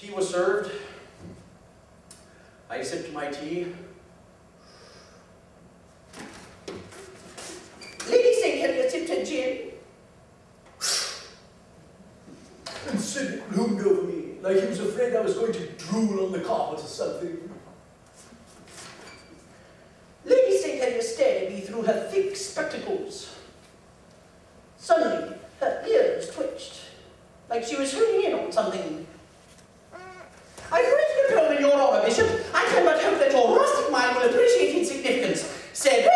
Tea was served. I sipped my tea. Lady St. Herria sipped her gin. And Sid gloomed over me, like he was afraid I was going to drool on the carpet or something. Lady St. Herria stared at me through her thick spectacles. Suddenly, her ears twitched, like she was honing in on something. I raise the crown in your honor, Bishop. I cannot hope that your rustic mind will appreciate its significance, said